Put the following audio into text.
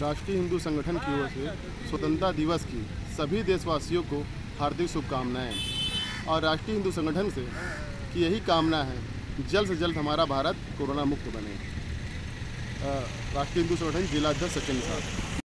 राष्ट्रीय हिंदू संगठन की ओर से स्वतंत्रता दिवस की सभी देशवासियों को हार्दिक शुभकामनाएँ। और राष्ट्रीय हिंदू संगठन से कि यही कामना है जल्द से जल्द हमारा भारत कोरोना मुक्त बने। राष्ट्रीय हिंदू संगठन जिला अध्यक्ष सचिन शाह।